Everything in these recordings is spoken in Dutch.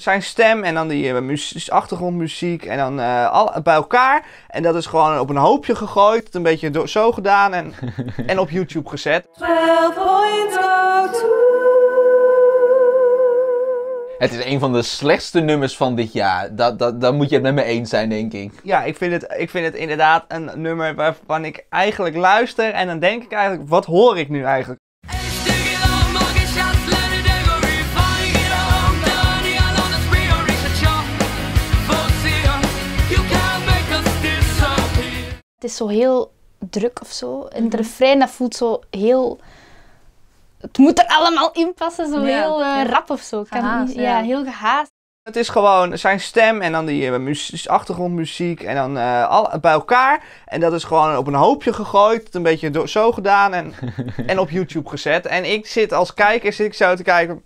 Zijn stem en dan die achtergrondmuziek en dan bij elkaar. En dat is gewoon op een hoopje gegooid, een beetje zo gedaan en, en op YouTube gezet. Het is een van de slechtste nummers van dit jaar. Dat moet je het met me eens zijn, denk ik. Ja, ik vind het inderdaad een nummer waarvan ik eigenlijk luister en dan denk ik eigenlijk, wat hoor ik nu eigenlijk? Het is zo heel druk of zo. En het refrein, dat voelt zo heel... Het moet er allemaal in passen, zo heel rap of zo. Gehaast, ja, heel gehaast. Het is gewoon zijn stem en dan die achtergrondmuziek en dan bij elkaar. En dat is gewoon op een hoopje gegooid, een beetje zo gedaan en, en op YouTube gezet. En ik zit als kijker, zo te kijken...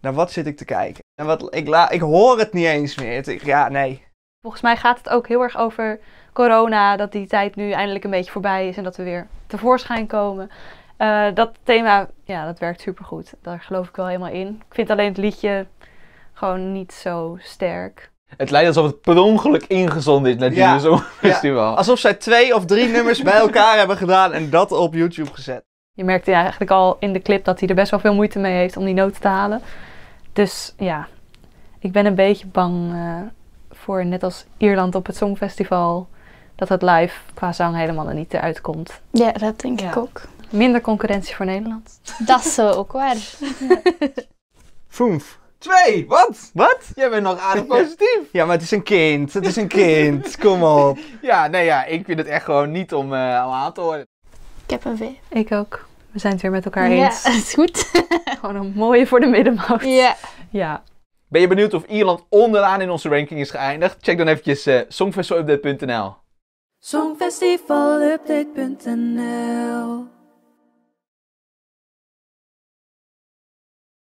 Naar wat zit ik te kijken? En wat, ik hoor het niet eens meer. Ja, nee. Volgens mij gaat het ook heel erg over corona, dat die tijd nu eindelijk een beetje voorbij is en dat we weer tevoorschijn komen. Dat thema, ja, dat werkt supergoed. Daar geloof ik wel helemaal in. Ik vind alleen het liedje gewoon niet zo sterk. Het lijkt alsof het per ongeluk ingezonden is naar die songfestival. Ja. Alsof zij 2 of 3 nummers bij elkaar hebben gedaan en dat op YouTube gezet. Je merkte eigenlijk al in de clip dat hij er best wel veel moeite mee heeft om die noten te halen. Dus ja, ik ben een beetje bang... voor net als Ierland op het Songfestival, dat het live qua zang helemaal er niet eruit komt. Ja, dat denk ik ook. Minder concurrentie voor Nederland. Dat is ook waar. Ja. Foemf. 2, wat? Wat? Jij bent nog aardig positief. Ja, maar het is een kind. Het is een kind. Kom op. Ja, nee, ja, ik vind het echt gewoon niet om aan te horen. Ik heb een 5. Ik ook. We zijn het weer met elkaar eens. Ja, dat is goed. Gewoon een mooie voor de middenmoot. Ja. Ja. Ben je benieuwd of Ierland onderaan in onze ranking is geëindigd? Check dan eventjes songfestivalupdate.nl.